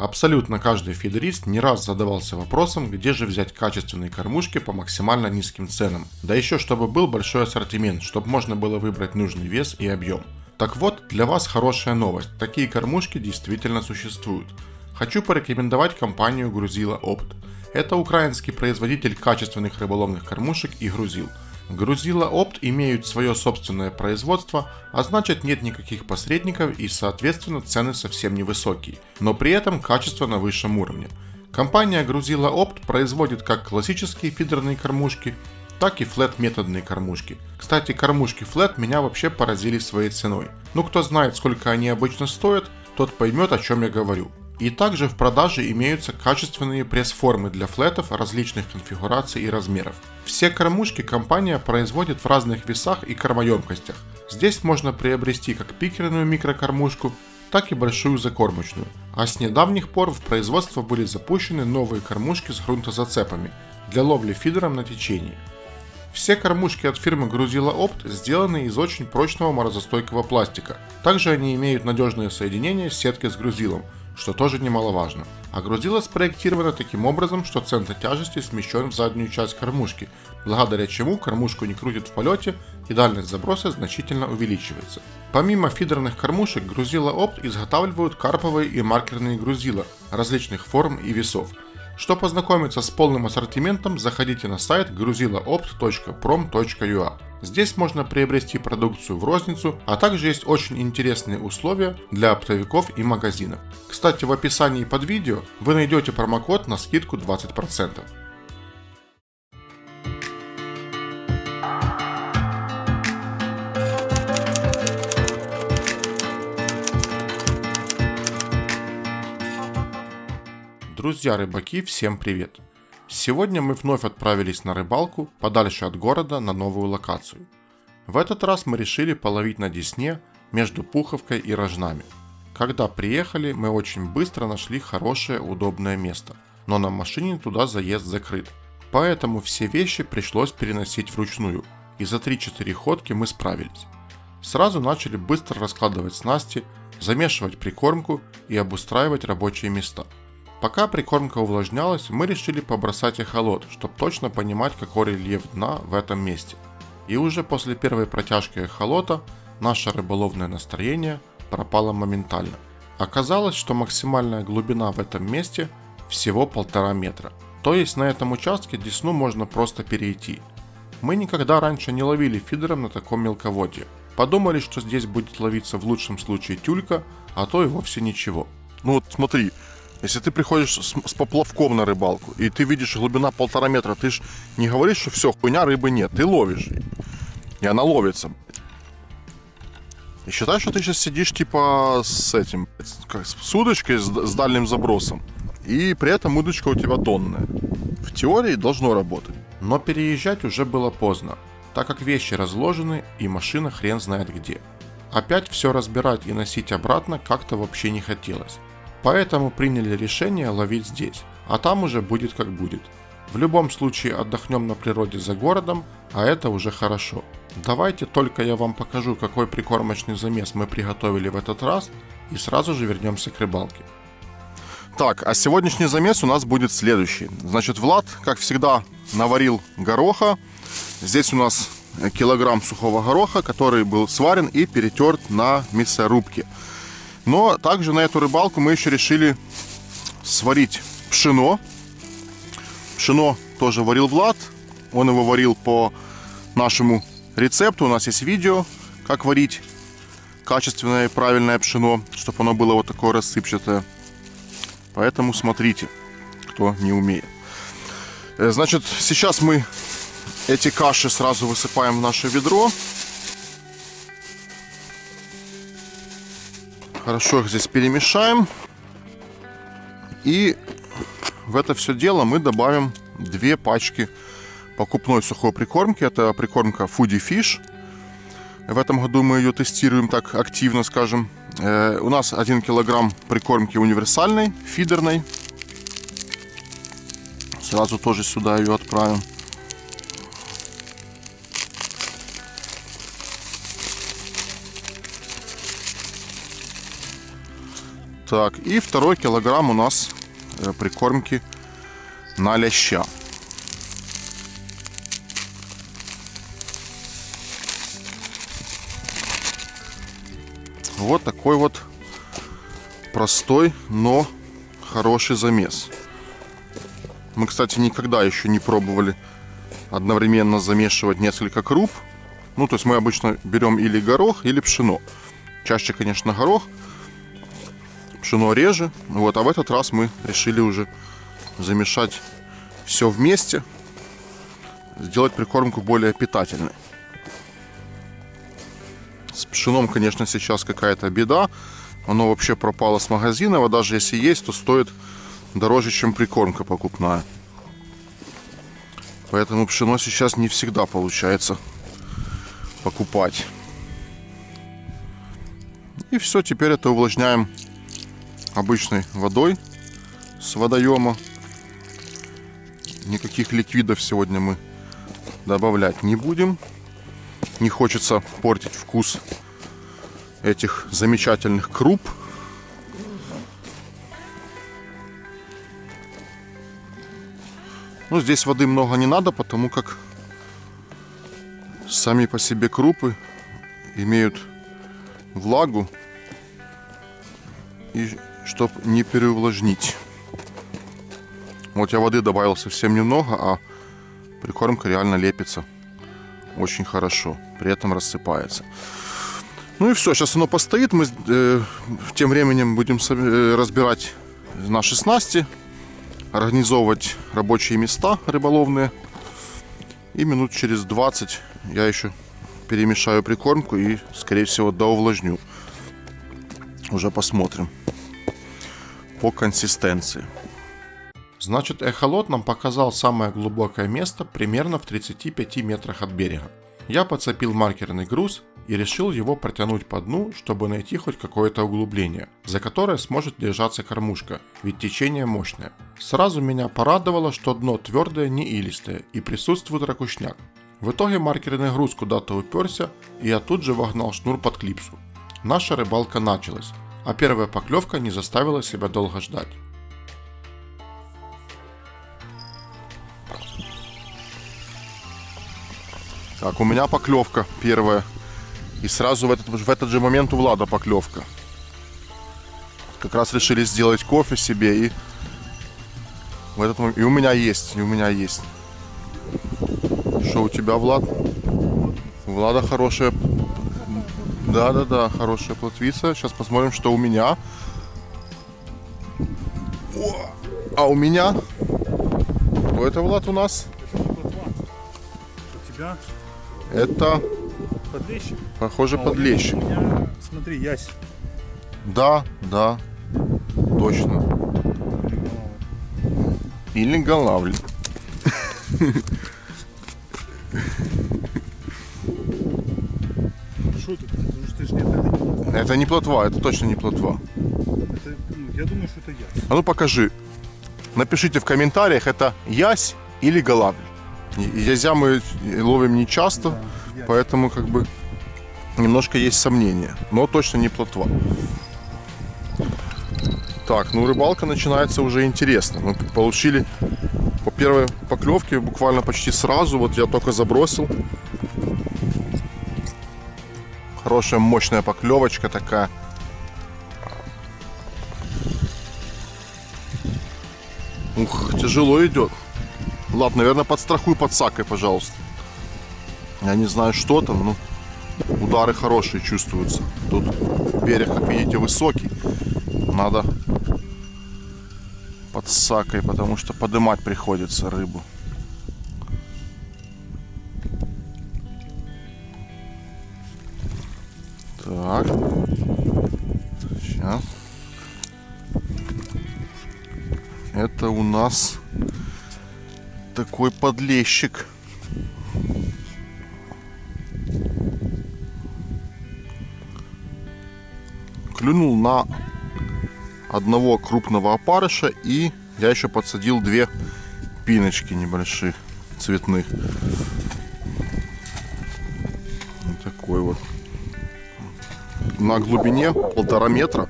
Абсолютно каждый фидерист не раз задавался вопросом, где же взять качественные кормушки по максимально низким ценам. Да еще чтобы был большой ассортимент, чтобы можно было выбрать нужный вес и объем. Так вот, для вас хорошая новость, такие кормушки действительно существуют. Хочу порекомендовать компанию Грузила Опт. Это украинский производитель качественных рыболовных кормушек и грузил. Грузила Опт имеют свое собственное производство, а значит нет никаких посредников и соответственно цены совсем невысокие, но при этом качество на высшем уровне. Компания Грузила Опт производит как классические фидерные кормушки, так и флэт-методные кормушки. Кстати, кормушки флэт меня вообще поразили своей ценой. Ну кто знает, сколько они обычно стоят, тот поймет, о чем я говорю. И также в продаже имеются качественные пресс-формы для флетов различных конфигураций и размеров. Все кормушки компания производит в разных весах и кормоемкостях. Здесь можно приобрести как пикерную микрокормушку, так и большую закормочную. А с недавних пор в производство были запущены новые кормушки с грунтозацепами для ловли фидером на течении. Все кормушки от фирмы Грузила Опт сделаны из очень прочного морозостойкого пластика. Также они имеют надежное соединение сетки с грузилом, что тоже немаловажно. А грузило спроектировано таким образом, что центр тяжести смещен в заднюю часть кормушки, благодаря чему кормушку не крутит в полете и дальность заброса значительно увеличивается. Помимо фидерных кормушек, Грузила Опт изготавливают карповые и маркерные грузила различных форм и весов. Чтобы познакомиться с полным ассортиментом, заходите на сайт gruzilaopt.prom.ua. Здесь можно приобрести продукцию в розницу, а также есть очень интересные условия для оптовиков и магазинов. Кстати, в описании под видео вы найдете промокод на скидку 20%. Друзья рыбаки, всем привет! Сегодня мы вновь отправились на рыбалку подальше от города на новую локацию. В этот раз мы решили половить на Десне между Пуховкой и Рожнами. Когда приехали, мы очень быстро нашли хорошее удобное место, но на машине туда заезд закрыт, поэтому все вещи пришлось переносить вручную, и за 3-4 ходки мы справились. Сразу начали быстро раскладывать снасти, замешивать прикормку и обустраивать рабочие места. Пока прикормка увлажнялась, мы решили побросать эхолот, чтобы точно понимать, какой рельеф дна в этом месте. И уже после первой протяжки эхолота наше рыболовное настроение пропало моментально. Оказалось, что максимальная глубина в этом месте всего 1,5 метра. То есть на этом участке десну можно просто перейти. Мы никогда раньше не ловили фидером на таком мелководье. Подумали, что здесь будет ловиться в лучшем случае тюлька, а то и вовсе ничего. Ну вот смотри. Если ты приходишь с поплавком на рыбалку, и ты видишь глубина 1,5 метра, ты ж не говоришь, что все, хуйня, рыбы нет. Ты ловишь. И она ловится. И считаешь, что ты сейчас сидишь типа с этим, как с удочкой с дальним забросом. И при этом удочка у тебя тонная. В теории должно работать. Но переезжать уже было поздно, так как вещи разложены и машина хрен знает где. Опять все разбирать и носить обратно как-то вообще не хотелось. Поэтому приняли решение ловить здесь, а там уже будет как будет. В любом случае отдохнем на природе за городом, а это уже хорошо. Давайте только я вам покажу, какой прикормочный замес мы приготовили в этот раз, и сразу же вернемся к рыбалке. Так, а сегодняшний замес у нас будет следующий. Значит, Влад, как всегда, наварил гороха. Здесь у нас килограмм сухого гороха, который был сварен и перетерт на мясорубке. Но также на эту рыбалку мы еще решили сварить пшено. Пшено тоже варил Влад. Он его варил по нашему рецепту. У нас есть видео, как варить качественное и правильное пшено, чтобы оно было вот такое рассыпчатое. Поэтому смотрите, кто не умеет. Значит, сейчас мы эти каши сразу высыпаем в наше ведро. Хорошо их здесь перемешаем. И в это все дело мы добавим 2 пачки покупной сухой прикормки. Это прикормка foodie fish. В этом году мы ее тестируем так активно, скажем. У нас 1 килограмм прикормки универсальной, фидерной. Сразу тоже сюда ее отправим. Так, и второй килограмм у нас прикормки на ляща. Вот такой вот простой, но хороший замес. Мы, кстати, никогда еще не пробовали одновременно замешивать несколько круп. Ну, то есть мы обычно берем или горох, или пшено. Чаще, конечно, горох. Пшено реже. Вот, а в этот раз мы решили уже замешать все вместе. Сделать прикормку более питательной. С пшеном, конечно, сейчас какая-то беда. Оно вообще пропало с магазина. А даже если есть, то стоит дороже, чем прикормка покупная. Поэтому пшено сейчас не всегда получается покупать. И все, теперь это увлажняем обычной водой с водоема. Никаких ликвидов сегодня мы добавлять не будем. Не хочется портить вкус этих замечательных круп. Ну, здесь воды много не надо, потому как сами по себе крупы имеют влагу, и чтобы не переувлажнить. Вот я воды добавил совсем немного, а прикормка реально лепится очень хорошо, при этом рассыпается. Ну и все, сейчас оно постоит, мы тем временем будем разбирать наши снасти, организовывать рабочие места рыболовные. И минут через 20 я еще перемешаю прикормку и, скорее всего, доувлажню. Уже посмотрим по консистенции. Значит, эхолот нам показал самое глубокое место примерно в 35 метрах от берега. Я подцепил маркерный груз и решил его протянуть по дну, чтобы найти хоть какое-то углубление, за которое сможет держаться кормушка, ведь течение мощное. Сразу меня порадовало, что дно твердое, не илистое и присутствует ракушняк. В итоге маркерный груз куда-то уперся, и я тут же вогнал шнур под клипсу. Наша рыбалка началась, а первая поклевка не заставила себя долго ждать. Так, у меня поклевка первая. И сразу в этот же момент у Влада поклевка. Как раз решили сделать кофе себе, и в этот момент... И у меня есть. Что у тебя, Влад? У Влада хорошая... Да, хорошая плотвица. Сейчас посмотрим, что у меня. О! А у меня? Кто это, Влад, у нас? У тебя? Это... Подлещик? Похоже, подлещик. У меня, смотри, ясь. Да, точно. Или голавль. Что тут? Потому что ты же не плотва. Это не плотва, это точно не плотва. Это, я думаю, что это ясь. А ну покажи. Напишите в комментариях, это ясь или голавль. Язя мы ловим не часто. Да. Поэтому как бы немножко есть сомнения, но точно не плотва. Так, ну рыбалка начинается уже интересно. Мы получили по первой поклевке буквально почти сразу, вот я только забросил. Хорошая мощная поклевочка такая. Ух, тяжело идет. Ладно, наверное, подстрахуй под сакой, пожалуйста. Я не знаю, что там, но удары хорошие чувствуются. Тут берег, как видите, высокий. Надо под сакой, потому что поднимать приходится рыбу. Так. Сейчас. Это у нас такой подлещик. Клюнул на одного крупного опарыша, и я еще подсадил две пиночки небольших, цветных. Вот такой вот. на глубине 1,5 метра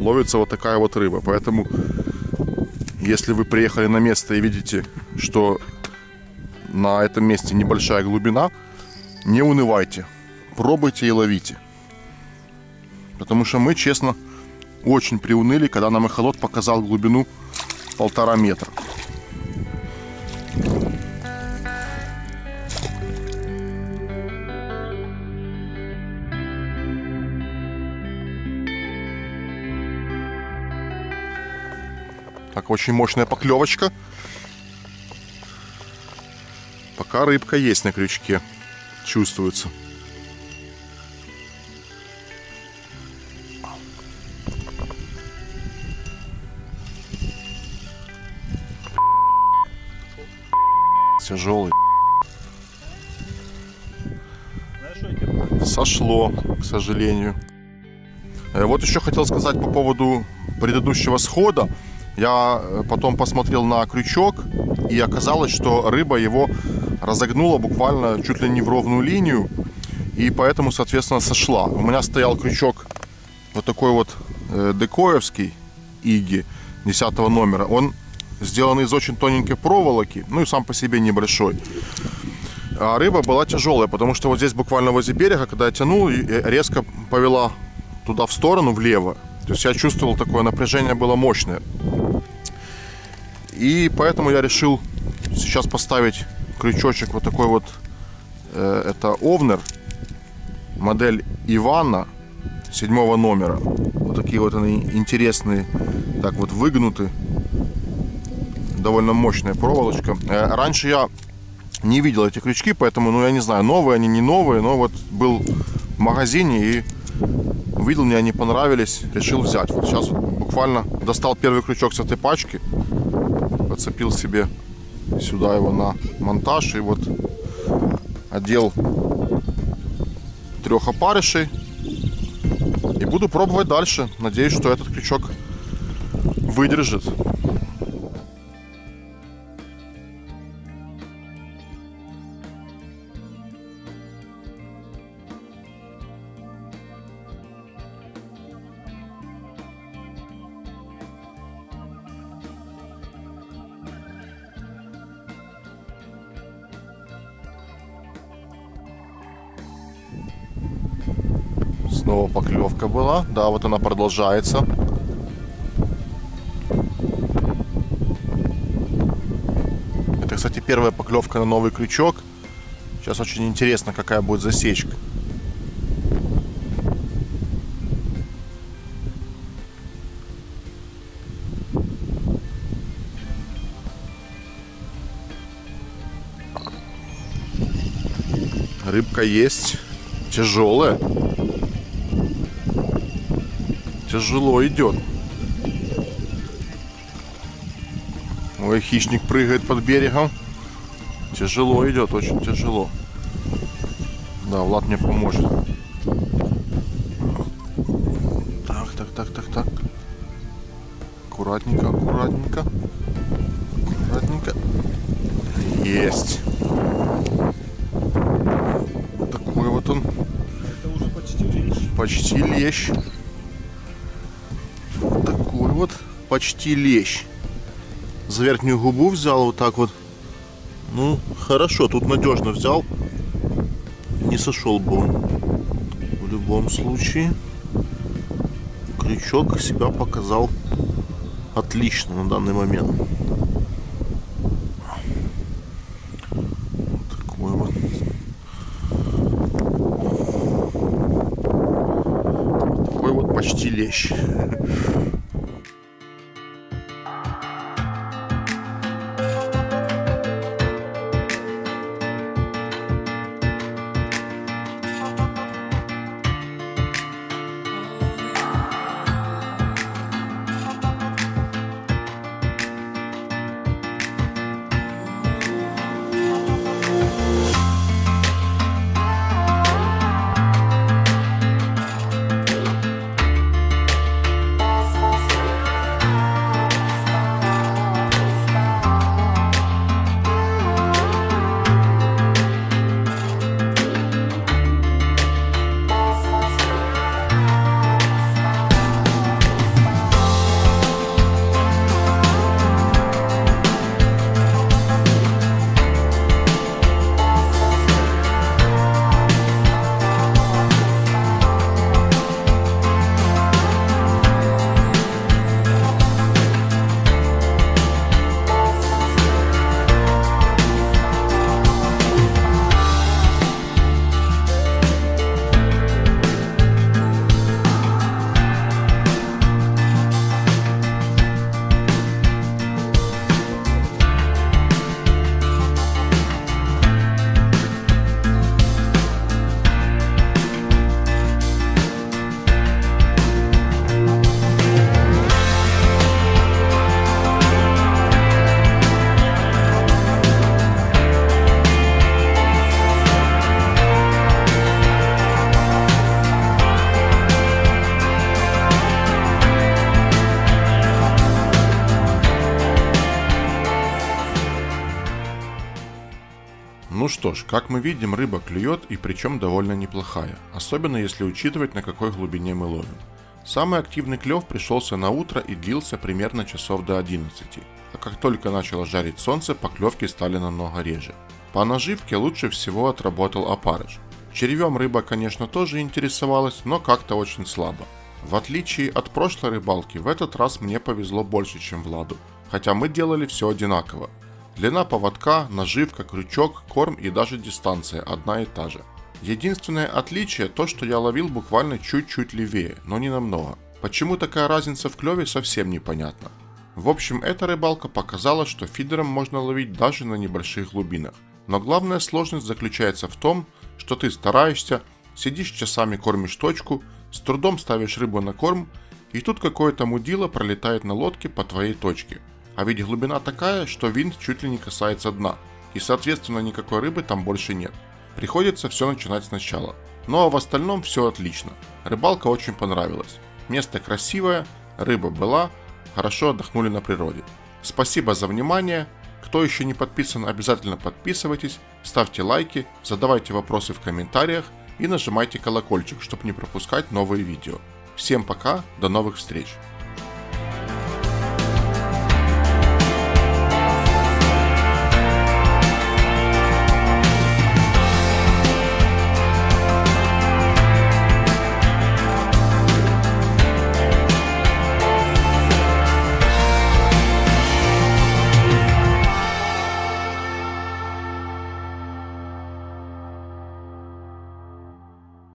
ловится вот такая вот рыба. Поэтому, если вы приехали на место и видите, что на этом месте небольшая глубина, не унывайте, пробуйте и ловите. Потому что мы, честно, очень приуныли, когда нам эхолот показал глубину 1,5 метра. Так, очень мощная поклевочка. Пока рыбка есть на крючке, чувствуется. Тяжелый. Сошло, к сожалению. Вот еще хотел сказать по поводу предыдущего схода. Я потом посмотрел на крючок, и оказалось, что рыба его разогнула буквально чуть ли не в ровную линию, и поэтому, соответственно, сошла. У меня стоял крючок вот такой вот Декоевский иги 10 номера. Он сделан из очень тоненькой проволоки, ну и сам по себе небольшой. А рыба была тяжелая, потому что вот здесь буквально возле берега, когда я тянул, резко повела туда в сторону, влево. То есть я чувствовал, такое напряжение было мощное. И поэтому я решил сейчас поставить крючочек вот такой вот. Это Овнер, модель Ивана 7 номера. Вот такие вот они интересные, так вот выгнуты. Довольно мощная проволочка. Раньше я не видел эти крючки, поэтому, ну я не знаю, новые они, не новые. Но вот был в магазине и увидел, мне они понравились, решил взять. Вот сейчас буквально достал первый крючок с этой пачки, подцепил себе сюда его на монтаж и вот одел 3 опарышей и буду пробовать дальше. Надеюсь, что этот крючок выдержит. Снова поклевка была. Да, вот она продолжается. Это, кстати, первая поклевка на новый крючок. Сейчас очень интересно, какая будет засечка. Рыбка есть. Тяжелая. Тяжело идет. Ой, хищник прыгает под берегом. Тяжело идет, очень тяжело. Да, Влад мне поможет. Так, так, так, так, так. Аккуратненько, аккуратненько. Аккуратненько. Есть. Вот такой вот он. Это уже почти лещ. Почти лещ. Вот почти лещ. За верхнюю губу взял вот так вот. Ну, хорошо, тут надежно взял. Не сошел бы он. В любом случае, крючок себя показал отлично на данный момент. Вот такой вот. Такой вот почти лещ. Ну что ж, как мы видим, рыба клюет, и причем довольно неплохая, особенно если учитывать, на какой глубине мы ловим. Самый активный клев пришелся на утро и длился примерно часов до 11, а как только начало жарить солнце, поклевки стали намного реже. По наживке лучше всего отработал опарыш. Червем рыба, конечно, тоже интересовалась, но как-то очень слабо. В отличие от прошлой рыбалки, в этот раз мне повезло больше, чем Владу, хотя мы делали все одинаково. Длина поводка, наживка, крючок, корм и даже дистанция одна и та же. Единственное отличие то, что я ловил буквально чуть-чуть левее, но не намного. Почему такая разница в клеве, совсем непонятно. В общем, эта рыбалка показала, что фидером можно ловить даже на небольших глубинах. Но главная сложность заключается в том, что ты стараешься, сидишь часами, кормишь точку, с трудом ставишь рыбу на корм, и тут какое-то мудило пролетает на лодке по твоей точке. А ведь глубина такая, что винт чуть ли не касается дна, и соответственно никакой рыбы там больше нет. Приходится все начинать сначала. Ну а в остальном все отлично. Рыбалка очень понравилась. Место красивое, рыба была, хорошо отдохнули на природе. Спасибо за внимание. Кто еще не подписан, обязательно подписывайтесь, ставьте лайки, задавайте вопросы в комментариях и нажимайте колокольчик, чтобы не пропускать новые видео. Всем пока, до новых встреч!